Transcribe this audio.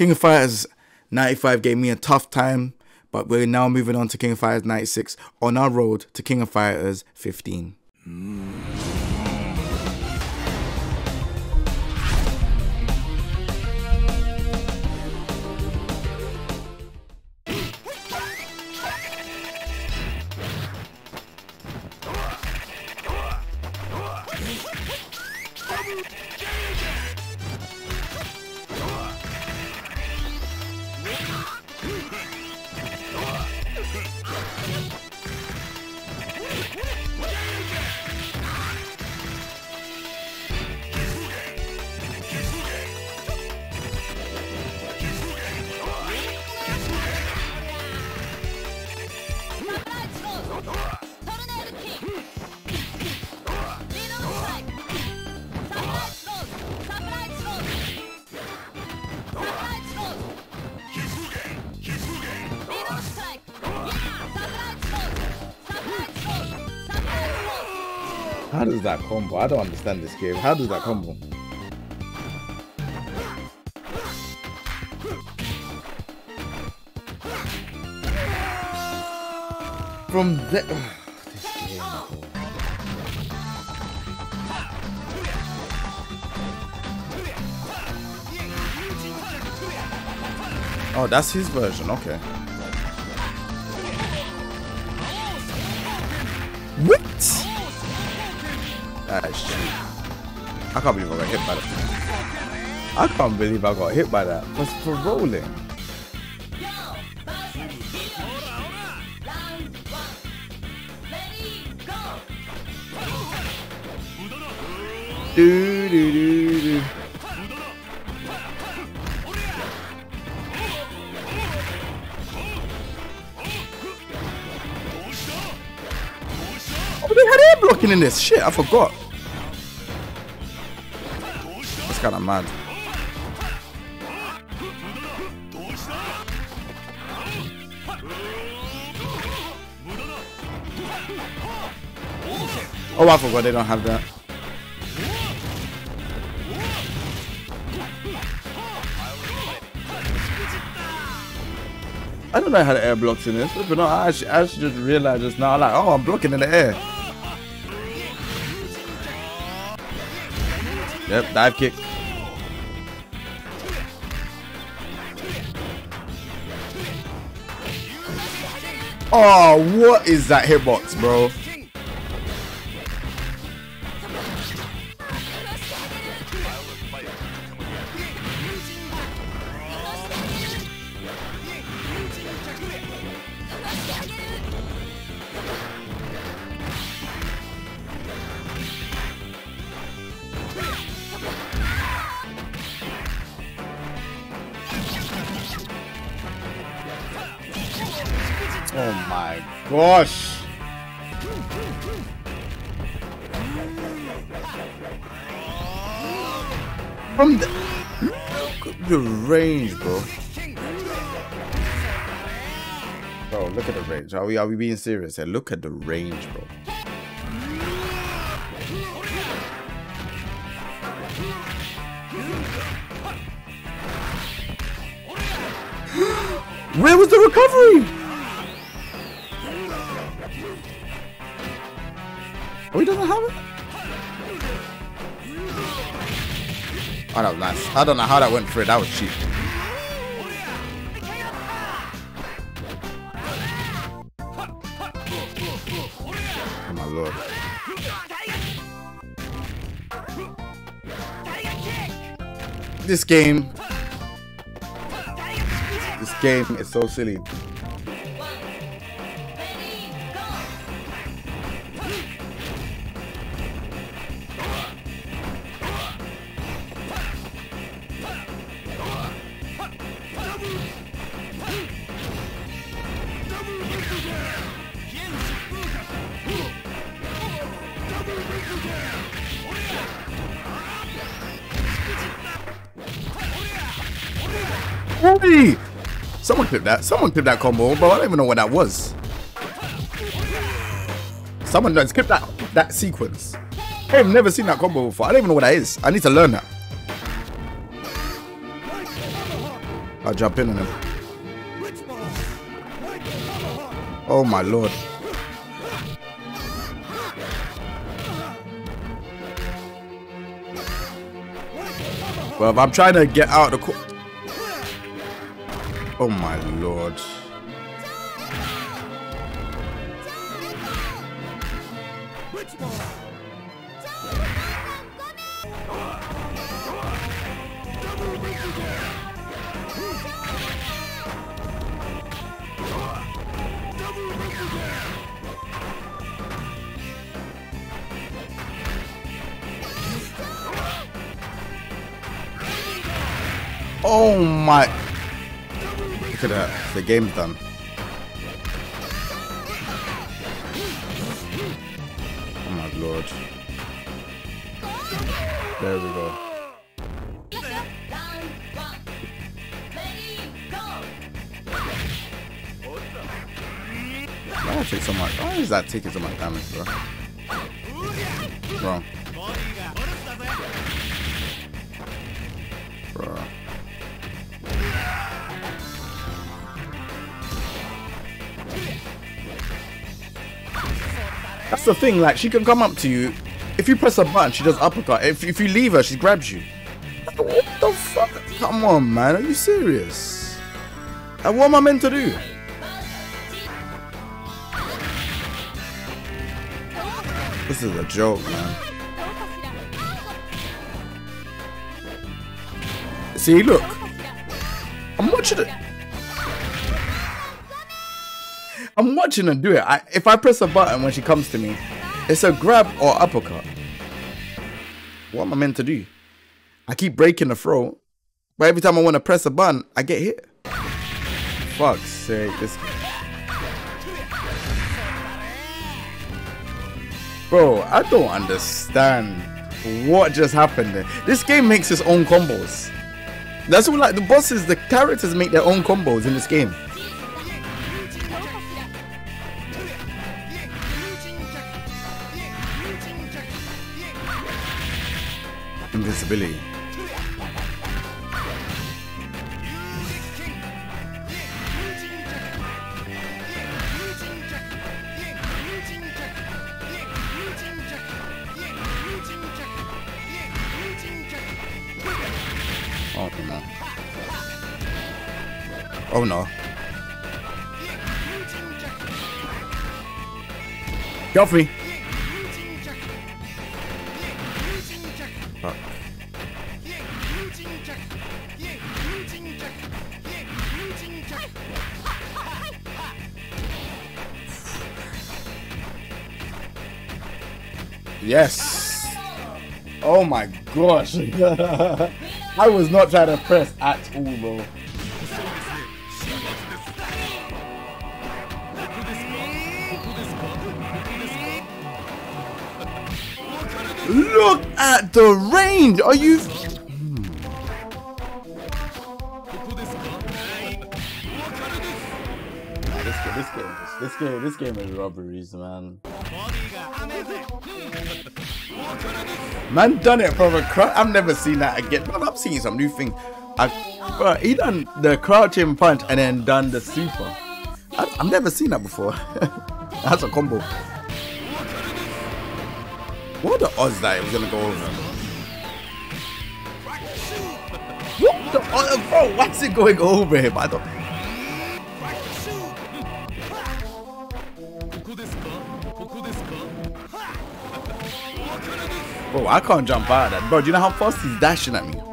King of Fighters 95 gave me a tough time, but we're now moving on to King of Fighters 96 on our road to King of Fighters 15. How does that combo? I don't understand this game. How does that combo? From the... this game. Oh, that's his version. Okay. What? That shit. I can't believe I got hit by that. I can't believe I got hit by that. That's for rolling. Do, do, do, do. Oh, they had air blocking in this. Shit, I forgot. That's kind of mad. Oh, I forgot they don't have that. I don't know how the air blocks in this, but no, I just realized just now, like, oh, I'm blocking in the air. Yep, dive kick. Oh, what is that hitbox, bro? Oh my gosh! From the... look at the range, bro. Bro, look at the range. Are we being serious here? Look at the range, bro. Where was the recovery? Oh, he doesn't have it? Oh, that was nice. I don't know how that went through. That was cheap. Oh, my lord. This game is so silly. Hey! Someone clipped that. Someone clipped that combo, bro. I don't even know what that was. Someone done clipped that sequence. I've never seen that combo before. I don't even know what that is. I need to learn that. I'll jump in on him. Oh my lord. Well, I'm trying to get out of the... Oh my lord. Oh my, look at that, the game's done. Oh my lord. There we go. Why, take so much? Why is that taking so much damage, bro? Bro. That's the thing, like, she can come up to you. If you press a button, she does uppercut. If you leave her, she grabs you. What the fuck? Come on, man. Are you serious? And what am I meant to do? This is a joke, man. See, look. I'm watching it. I'm watching her do it. If I press a button when she comes to me, it's a grab or uppercut. What am I meant to do? I keep breaking the throw, but every time I want to press a button, I get hit. Fuck's sake, this... Bro, I don't understand what just happened there. This game makes its own combos. That's what, like, the bosses, the characters make their own combos in this game. Invincibility. Oh no. Oh no. Get off me. Yes. Oh my gosh. I was not trying to press at all, bro. Look at the range. Are you... This game is robberies, man. Man done it from a crouch. I've never seen that again. But I'm seeing some new things. But he done the crouching punch and then done the super. I've never seen that before. That's a combo. What are the odds that it was gonna go over? What the odds, bro? Why is it going over him? I don't. Bro, I can't jump out of that. Bro, do you know how fast he's dashing at me?